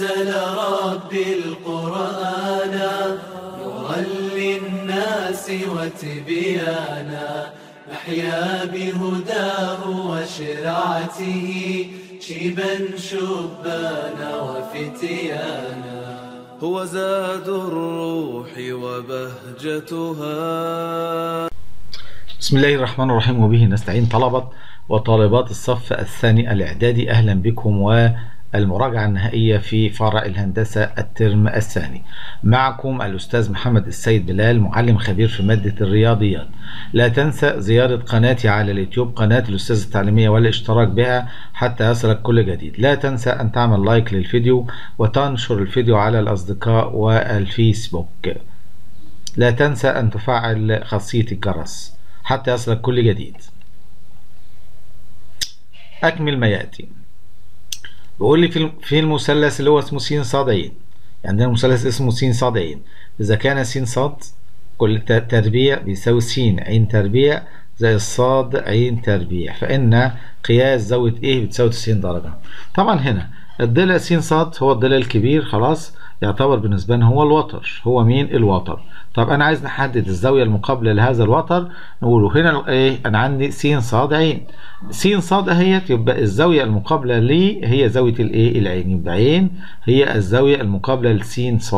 أنزل ربي القرآن نورا للناس وتبيانا، نحيا بهداه وشرعته شيبا شبانا وفتيانا. هو زاد الروح وبهجتها. بسم الله الرحمن الرحيم، وبه نستعين. طلبة وطالبات الصف الثاني الإعدادي، أهلا بكم والمراجعة النهائية في فرع الهندسة الترم الثاني. معكم الأستاذ محمد السيد بلال، معلم خبير في مادة الرياضيات. لا تنسى زيارة قناتي على اليوتيوب، قناة الاستاذ التعليمية، والاشتراك بها حتى يصلك كل جديد. لا تنسى أن تعمل لايك للفيديو وتنشر الفيديو على الأصدقاء والفيسبوك. لا تنسى أن تفعل خاصية الجرس حتى يصلك كل جديد. أكمل ما يأتي. بيقول لي في المثلث اللي هو اسمه س ص ع، عندنا مثلث اسمه س ص ع. إذا كان س ص كل تربيع بيساوي س ع تربيع زائد ص ع تربيع، فإن قياس زاوية إيه بتساوي 90 درجة. طبعا هنا الضلع س ص هو الضلع الكبير، خلاص يعتبر بالنسبة لنا هو الوتر. هو مين؟ الوتر. طب أنا عايز نحدد الزاوية المقابلة لهذا الوتر، نقوله هنا إيه؟ أنا عندي س ص ع، س ص أهيت، يبقى الزاوية المقابلة ليه هي زاوية الإيه؟ العين. يبقى عين هي الزاوية المقابلة لس ص.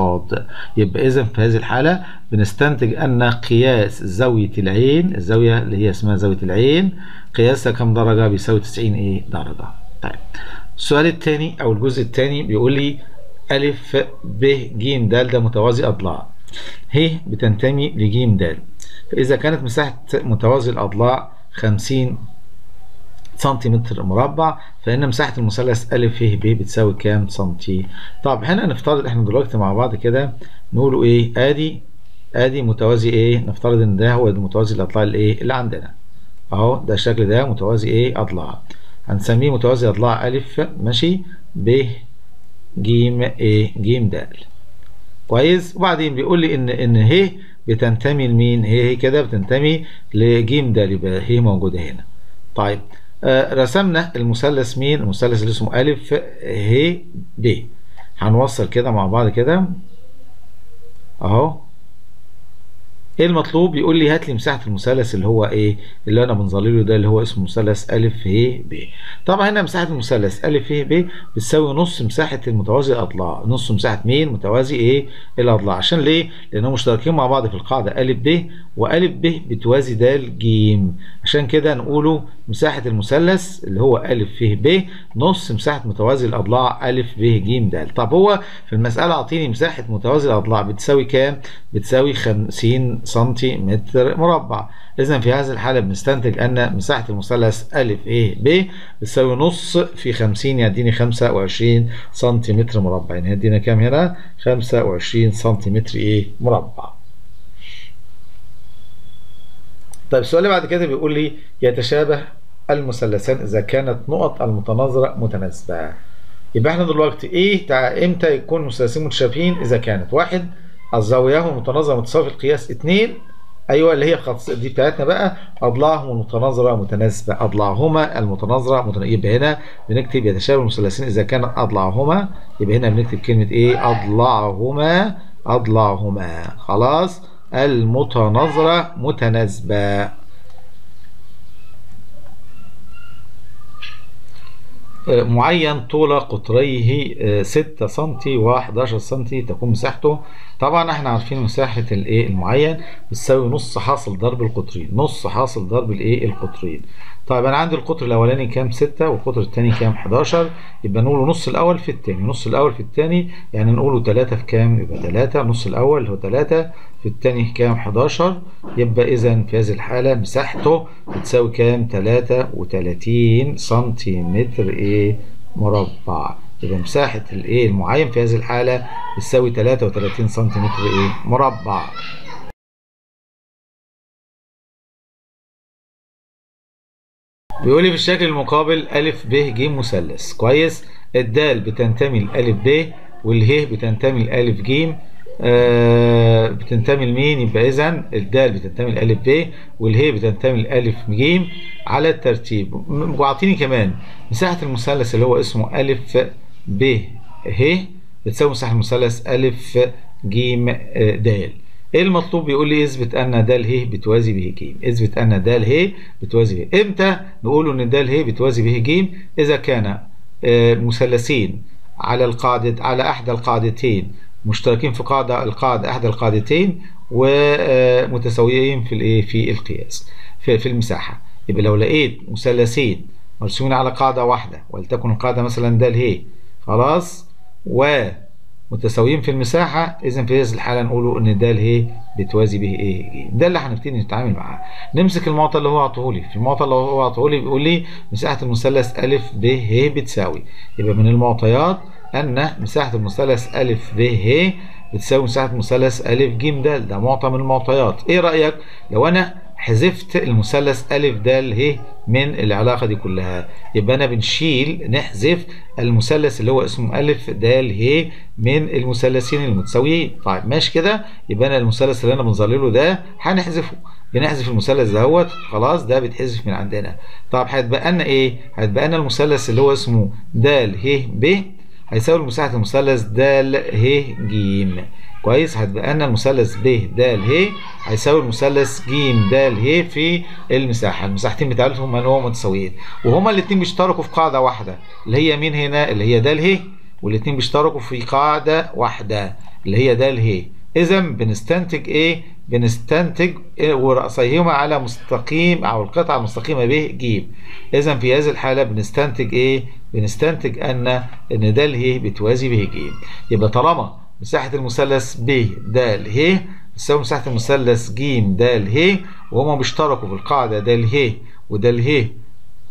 يبقى إذا في هذه الحالة بنستنتج أن قياس زاوية العين، الزاوية اللي هي اسمها زاوية العين، قياسها كام درجة؟ بيساوي 90 إيه؟ درجة. طيب السؤال الثاني أو الجزء الثاني بيقول لي أ ب ج د، ده متوازي أضلاع. ه بتنتمي لج د، فإذا كانت مساحة متوازي الأضلاع 50 سنتيمتر مربع، فإن مساحة المثلث أ ه ب بتساوي كام سنتي؟ طب هنا نفترض إحنا دلوقتي مع بعض كده نقوله إيه؟ آدي متوازي إيه؟ نفترض إن ده هو متوازي الأضلاع الإيه؟ اللي عندنا أهو، ده الشكل ده متوازي إيه؟ أضلاع. هنسميه متوازي أضلاع أ، ماشي، ب ج ايه؟ ج د. كويس. وبعدين بيقول لي ان ه بتنتمي لمين؟ ه كده بتنتمي لج د، يبقى ه موجوده هنا. طيب رسمنا المثلث مين؟ المثلث اللي اسمه أ ه ب. هنوصل كده مع بعض كده اهو. ايه المطلوب؟ يقول لي هات لي مساحه المثلث اللي هو ايه؟ اللي انا بنظلله له ده، اللي هو اسمه مثلث أ ه ب. طبعا هنا مساحه المثلث أ ه ب بتساوي نص مساحه المتوازي الاضلاع. نص مساحه مين؟ متوازي ايه؟ الاضلاع. عشان ليه؟ لانهم مشتركين مع بعض في القاعده أ ب، وأ ب بتوازي د ج، عشان كده نقوله مساحه المثلث اللي هو أ ه ب نص مساحه متوازي الاضلاع أ ب ج د. طب هو في المساله عطيني مساحه متوازي الاضلاع بتساوي كام؟ بتساوي 50 سنتيمتر مربع. إذا في هذه الحالة بنستنتج أن مساحة المثلث أ ب بتساوي نص في 50، يديني 25 سنتيمتر مربع. يعني هيدينا كام هنا؟ 25 سنتيمتر إيه؟ مربع. طيب السؤال اللي بعد كده بيقول لي يتشابه المثلثان إذا كانت نقط المتناظرة متناسبة. يبقى إحنا دلوقتي إيه؟ إمتى يكون مثلثين متشابهين؟ إذا كانت واحد الزاوياهم المتناظرة متساوية في القياس، 2 ايوه اللي هي الخاصية دي بتاعتنا بقى، اضلاعهم المتناظرة متناسبة، اضلاعهما المتناظرة متناسبة. يبقى هنا بنكتب يتشابه المثلثين إذا كان اضلاعهما، يبقى هنا بنكتب كلمة ايه؟ اضلاعهما. اضلاعهما خلاص المتناظرة متناسبة. معين طول قطريه 6 سم و11 سم تكون مساحته. طبعا احنا عارفين مساحه الايه؟ المعين بتساوي نص حاصل ضرب القطرين، نص حاصل ضرب الايه؟ القطرين. طيب انا عندي القطر الاولاني كام؟ 6، والقطر الثاني كام؟ 11. يبقى نقوله نص الاول في الثاني، نص الاول في الثاني، يعني نقوله 3 في كام؟ يبقى 3. نص الاول هو 3 في الثاني كام؟ 11. يبقى اذا في هذه الحاله مساحته بتساوي كام؟ 33 سنتيمتر ايه؟ مربع. يبقى مساحه الايه؟ المعين في هذه الحاله بتساوي 33 سنتيمتر ايه؟ مربع. بيقول لي في الشكل المقابل أ ب ج مثلث. كويس. الدال بتنتمي لأ ب، والهي بتنتمي لأ ج. بتنتمي لمين؟ يبقى إذا الدال بتنتمي لأ ب، والهي بتنتمي لأ ج على الترتيب. واعطيني كمان مساحة المثلث اللي هو اسمه أ ب ه بتساوي مساحة مثلث أ ج د. ايه المطلوب؟ بيقول لي اثبت ان د ه بتوازي به ج. اثبت ان د ه بتوازي به. امتى نقول ان د ه بتوازي به ج؟ اذا كان مثلثين على القاعدة، على احدى القاعدتين مشتركين في قاعدة، احدى القاعدتين، ومتساويين في الايه، في القياس، في المساحة. يبقى لو لقيت مثلثين مرسومين على قاعدة واحدة، ولتكن القاعدة مثلا د ه، خلاص، ومتساويين في المساحة، إذا في هذه الحالة نقوله إن د ه بتوازي به إيه؟ ده اللي هنبتدي نتعامل معاه. نمسك المعطى اللي هو عطاهولي، في المعطى اللي هو عطاهولي بيقول لي مساحة المثلث أ ب ه بتساوي. يبقى من المعطيات أن مساحة المثلث أ ب ه بتساوي مساحة مثلث أ ج د، ده معطى من المعطيات. إيه رأيك لو أنا حذفت المثلث أ د ه من العلاقة دي كلها؟ يبقى أنا بنشيل، نحذف المثلث اللي هو اسمه أ د ه من المثلثين المتساويين. طيب ماشي كده، يبقى أنا المثلث اللي أنا بنظلله ده هنحذفه، بنحذف المثلث دوت، خلاص ده بيتحذف من عندنا. طب هيتبقى لنا إيه؟ هيتبقى لنا المثلث اللي هو اسمه د ه ب هيساوي مساحة المثلث د ه ج. كويس، هتبقى لنا المثلث ب د ه هيساوي المثلث ج د ه في المساحه. المساحتين بتاعتهم ان هما متساويين، وهما الاثنين بيشتركوا في قاعده واحده اللي هي مين هنا، اللي هي د ه، والاثنين بيشتركوا في قاعده واحده اللي هي د ه. اذا بنستنتج ايه؟ بنستنتج ورأسيهما على مستقيم او القطعه المستقيمه ب ج. اذا في هذه الحاله بنستنتج ايه؟ بنستنتج ان د ه بتوازي به ج. يبقى طالما مساحة المثلث ب د ه بتساوي مساحة المثلث ج د ه، وهما بيشتركوا في القاعدة د ه وده ه،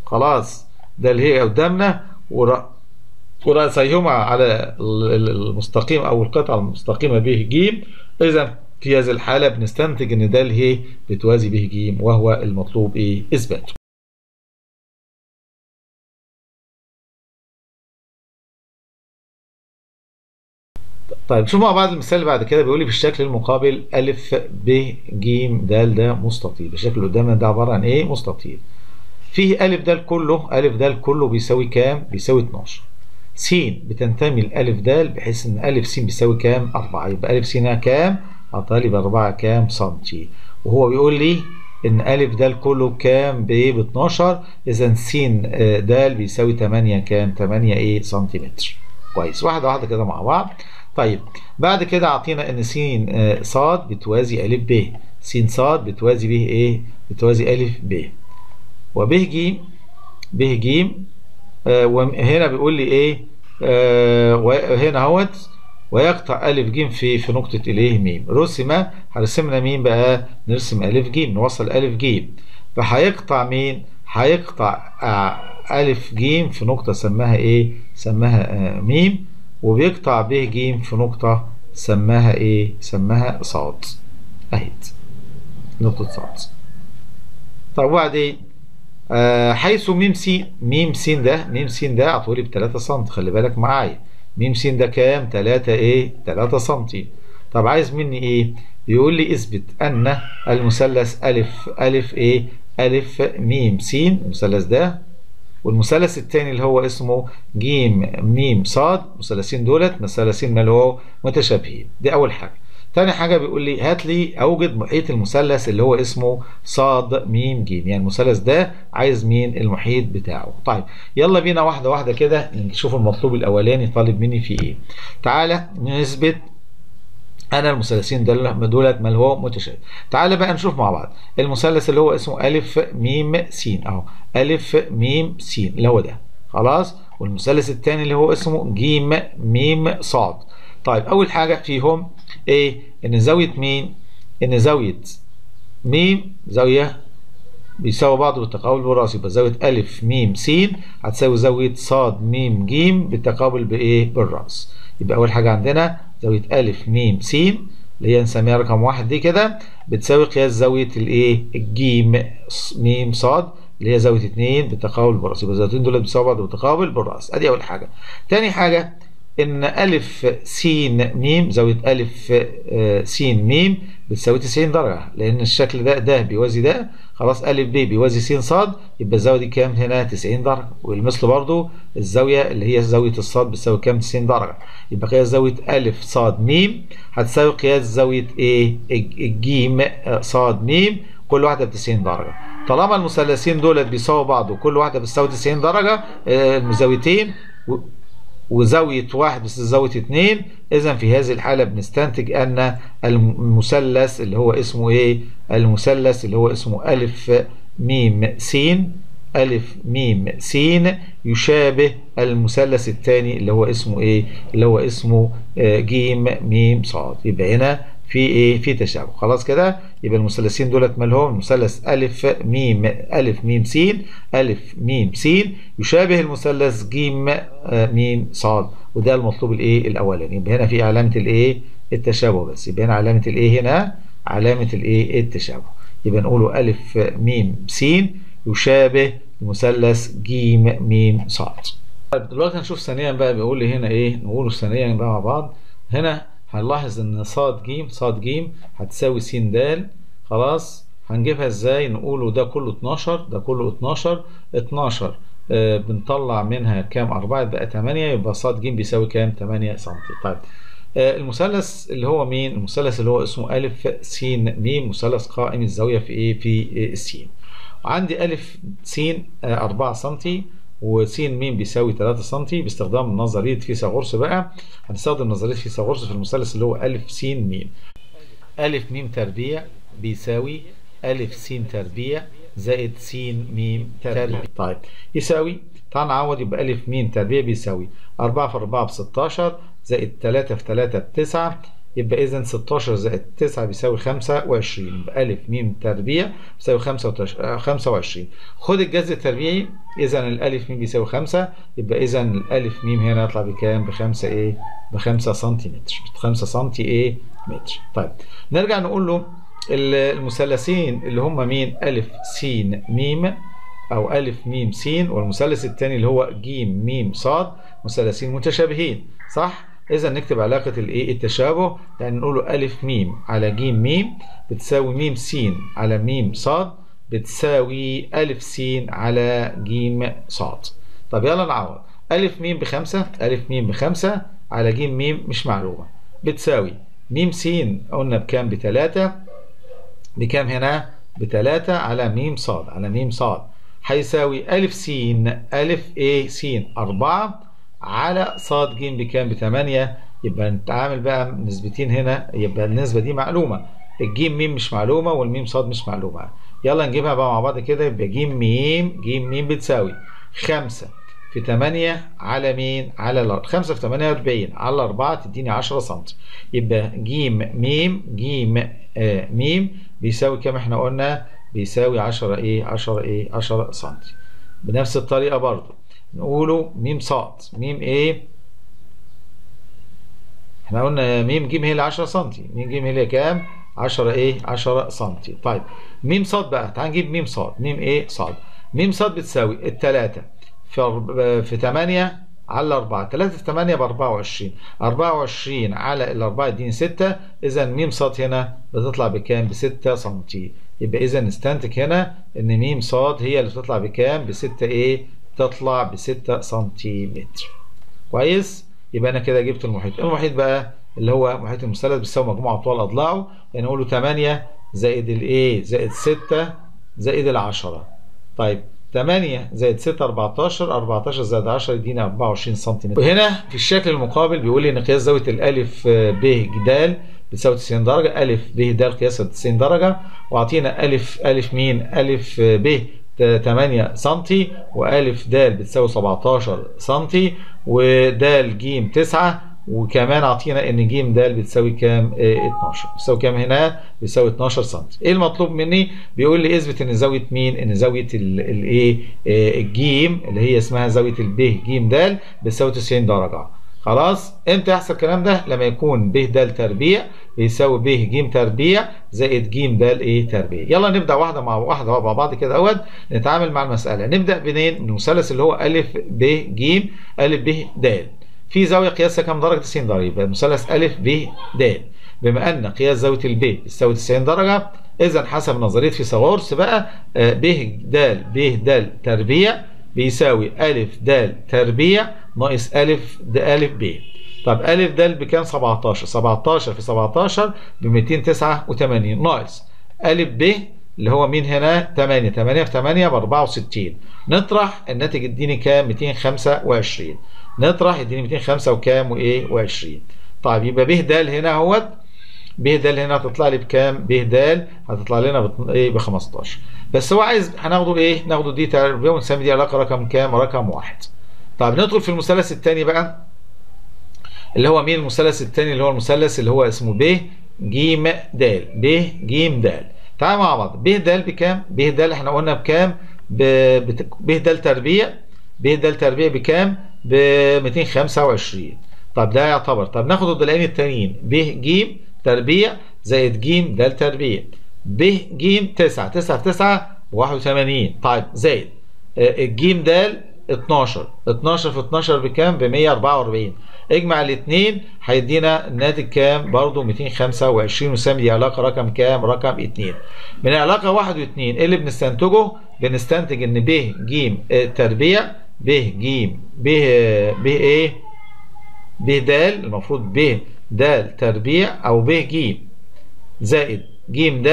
خلاص د ه قدامنا، ورأسيهما على المستقيم أو القطعة المستقيمة به ج. إذا في هذه الحالة بنستنتج إن د ه بتوازي به ج، وهو المطلوب إيه؟ إثباته. طيب شوف مع بعض المثال اللي بعد كده، بيقول لي في الشكل المقابل أ ب ج د، ده مستطيل. الشكل اللي قدامنا ده عباره عن ايه؟ مستطيل. فيه أ د كله، أ د كله بيساوي كام؟ بيساوي 12. س بتنتمي لأ د، بحيث ان أ س بيساوي كام؟ 4. يبقى أ س هنا كام؟ عطالي ب 4 كام سنتي، وهو بيقول لي ان أ د كله كام؟ ب 12. اذا س د بيساوي 8 كام؟ 8 ايه؟ سنتيمتر. كويس، واحده واحده كده مع بعض. طيب بعد كده عطينا ان س ص بتوازي ا ب، س ص بتوازي ب ايه؟ بتوازي ا ب، وب ج، ب ج، وهنا بيقول لي ايه؟ وهنا اهوت، ويقطع ا ج في نقطه الايه؟ م. رسم، هرسمنا مين بقى؟ نرسم ا ج، نوصل ا ج، فهيقطع مين؟ هيقطع ا ج في نقطه سماها ايه؟ سماها م، وبيقطع ب ج في نقطة سماها ايه؟ سماها ص، اهيت نقطة ص. طب وبعدين حيث م س، م س ده، م س ده عطولي ب 3 سم، خلي بالك معايا، م س ده كام؟ 3 ايه؟ 3 سم. طب عايز مني ايه؟ بيقول لي اثبت ان المثلث ايه؟ م س، المثلث ده والمثلث الثاني اللي هو اسمه ج م ص، المثلثين دولت مثلثين ما هو متشابهين. دي اول حاجه. ثاني حاجه بيقول لي هات لي اوجد محيط المثلث اللي هو اسمه ص م ج، يعني المثلث ده عايز مين؟ المحيط بتاعه. طيب يلا بينا واحده واحده كده نشوف المطلوب الاولاني طالب مني فيه ايه. تعالى نثبت أنا المثلثين دولت ما هو متشابه. تعالى بقى نشوف مع بعض المثلث اللي هو اسمه أ م س، أهو أ م س اللي هو ده، خلاص، والمثلث الثاني اللي هو اسمه ج م ص. طيب أول حاجة فيهم إيه؟ إن زاوية مين؟ إن زاوية م زاوية بيساوي بعض بالتقابل بالرأس، يبقى زاوية أ م س هتساوي زاوية ص م ج بالتقابل بإيه؟ بالرأس. يبقى أول حاجة عندنا زاوية أ م س اللي هي نسميها رقم 1 دي كده، بتساوي قياس زاوية الإيه؟ ج م ص اللي هي زاوية 2 بالتقابل بالرأس، يبقى الزاويتين دول بيساووا بعض بالتقابل بالرأس. أدي أول حاجة. تاني حاجة ان ألف س م زاوية ألف س م بتساوي 90 درجة، لأن الشكل ده بيوازي ده، خلاص ألف ب بيوازي س ص، يبقى الزاوية دي كام هنا؟ 90 درجة. والمثل برضو الزاوية اللي هي زاوية الص بتساوي كام؟ 90 درجة. يبقى قياس زاوية ألف ص م هتساوي قياس زاوية إيه؟ ج ص م، كل واحدة ب 90 درجة. طالما المثلثين دولت بيساووا بعض وكل واحدة بتساوي 90 درجة، زاويتين وزاوية واحد بس زاوية اتنين، إذا في هذه الحالة بنستنتج أن المثلث اللي هو اسمه إيه؟ المثلث اللي هو اسمه ألف ميم س، ألف ميم س، يشابه المثلث الثاني اللي هو اسمه إيه؟ اللي هو اسمه جيم ميم ص. يبقى هنا في إيه؟ في تشابه. خلاص كده، يبقى المثلثين دولت مالهم؟ مثلث ألف ميم س، ألف ميم س يشابه المثلث جيم ميم ص، وده المطلوب الإيه؟ الأولاني. يبقى هنا في علامة الإيه؟ التشابه بس. يبقى هنا علامة الإيه؟ هنا علامة الإيه؟ التشابه. يبقى نقوله ألف ميم س يشابه المثلث جيم ميم ص. طيب دلوقتي هنشوف ثانيا بقى، بيقول لي هنا إيه؟ نقوله ثانيا بقى مع بعض. هنا هنلاحظ ان ص ج ص ج هتساوي س د، خلاص هنجيبها ازاي؟ نقوله ده كله 12، ده كله 12، 12 بنطلع منها كام؟ 4 بقى 8، يبقى ص ج بيساوي كام؟ 8 سم. طيب المثلث اللي هو مين؟ المثلث اللي هو اسمه ألف س م، مثلث قائم الزاويه في ايه؟ في س. عندي ألف س 4 سم وس م بيساوي 3 سم. باستخدام نظريه فيثاغورس بقى، هنستخدم نظريه فيثاغورس في المثلث اللي هو ألف س م. ألف م تربيع بيساوي ألف س تربيع زائد س م تربيع. طيب يساوي، تعال نعوض، يبقى ألف م تربيع بيساوي 4 في 4 ب 16 زائد 3 في 3 ب 9، يبقى إذا 16 زائد 9 بيساوي 25. يبقى ألف ميم تربيع بيساوي 25. خد الجذر التربيعي، إذا الألف ميم بيساوي 5، يبقى إذا الألف ميم هنا هيطلع بكام؟ ب5 إيه؟ ب5 سنتيمتر، 5 سنتي إيه؟ متر. طيب نرجع نقول له المثلثين اللي هم مين؟ ألف س م أو ألف ميم س، والمثلث الثاني اللي هو ج م ص، مثلثين متشابهين صح؟ إذا نكتب علاقة الإيه؟ التشابه، يعني نقوله ألف ميم على ج ميم بتساوي ميم س على ميم ص بتساوي ألف س على ج ص. طب يلا نعوض، ألف ميم ب5، ألف ميم ب5 على ج ميم مش معلومة بتساوي ميم س، قلنا بكام؟ ب3، بكام هنا؟ ب3 على ميم ص، على ميم ص هيساوي ألف س، ألف إيه؟ س 4 على ص ج بكام؟ ب8. يبقى نتعامل بقى نسبتين هنا، يبقى النسبة دي معلومة، الج م مش معلومة والميم ص مش معلومة. يلا نجيبها بقى مع بعض كده، يبقى ج م، ج م بتساوي 5 في 8 على مين؟ على الأرض، 5 في 8 40 على 4 تديني 10 سم. يبقى ج م، ج م بيساوي كام؟ احنا قلنا بيساوي 10 ايه؟ 10 ايه؟ 10 سم. بنفس الطريقة برضه نقوله ميم ص، ميم ايه؟ احنا قلنا ميم ج هي اللي 10 سم، ميم ج هي اللي كام؟ 10 ايه؟ 10 سم. طيب ميم ص بقى، تعال نجيب ميم ص، ميم ايه؟ ص. ميم ص بتساوي التلاتة في 8 على 4، 3 في 8 ب 24، 24 على الأربعة يديني 6، إذا ميم ص هنا بتطلع بكام؟ ب 6 سم. يبقى إذا نستنتج هنا إن ميم ص هي اللي بتطلع بكام؟ ب 6 ايه؟ تطلع ب 6 سنتيمتر. كويس؟ يبقى انا كده جبت المحيط. المحيط بقى اللي هو محيط المثلث بيساوي مجموع اطوال اضلاعه، يعني نقول له 8 زائد الايه؟ زائد 6 زائد 10. طيب 8 زائد 6 14، 14 زائد 10 يدينا 24 سنتيمتر. وهنا في الشكل المقابل بيقول لي ان قياس زاويه الالف ب د بتساوي 90 درجه، الف ب د قياسها 90 درجه، واعطينا الف، الف مين؟ الف ب 8 سم، وألف د بتساوي 17 سم، ود ج 9، وكمان عطينا ان ج د بتساوي كام؟ 12. بتساوي كام هنا؟ بتساوي 12 سم. ايه المطلوب مني؟ بيقول لي اثبت ان زاويه مين؟ ان زاويه الايه؟ ج اللي هي اسمها زاويه الب ج د بتساوي 90 درجه. خلاص؟ امتى يحصل الكلام ده؟ لما يكون ب د تربيع بيساوي ب ج تربيع زائد ج د ايه؟ تربيع. يلا نبدا واحده مع واحده مع بعض كده اهوت، نتعامل مع المساله. نبدا منين؟ من المثلث اللي هو أ ب ج، أ ب د. في زاويه قياسها كام درجه؟ 90 درجه، يبقى المثلث الف ب د. بما ان قياس زاويه الب بتساوي 90 درجه، اذا حسب نظريه فيثاغورس بقى ب د تربيع بيساوي الف د تربيع ناقص الف د الف ب. طب الف د بكام؟ 17، 17 في 17 ب 289 ناقص الف ب اللي هو مين هنا؟ 8، 8 في 8 ب 64. نطرح الناتج يديني كام؟ 225. نطرح يديني 205 وكام وايه؟ و20. طيب يبقى ب د هنا اهوت، ب د هنا هتطلع لي بكام؟ ب د هتطلع لنا ب 15. بس هو عايز هناخده ايه؟ ناخده دي تربيع ونسمي دي علاقه رقم كام؟ رقم 1. طيب ندخل في المثلث الثاني بقى اللي هو مين المثلث الثاني؟ اللي هو المثلث اللي هو اسمه ب ج د، ب ج د. تعالوا مع بعض، ب د بكام؟ ب د احنا قلنا بكام؟ ب د تربيع، ب د تربيع بكام؟ ب 225. طب ده يعتبر، طب ناخد الضلعين التانيين ب ج تربيع زائد ج د تربيع، ب ج 9، 9 في 9 ب 81. طيب زائد الج د 12، 12 في 12 بكام؟ ب 144. اجمع الاثنين هيدينا الناتج كام؟ برضه 225، وسمي دي علاقه رقم كام؟ رقم 2. من علاقه 1 و2 ايه اللي بنستنتجه؟ بنستنتج ان ب ج تربيع ب ج ب ب ايه؟ ب د المفروض ب د تربيع او ب ج زائد ج د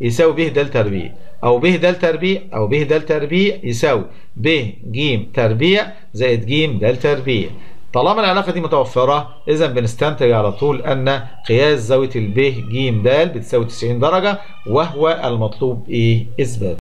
يساوي ب د تربيع او ب د تربيع او ب د تربيع يساوي ب ج تربيع زائد ج د تربيع. طالما العلاقه دي متوفره اذا بنستنتج على طول ان قياس زاويه الب ج د بتساوي 90 درجه، وهو المطلوب ايه؟ اثبات.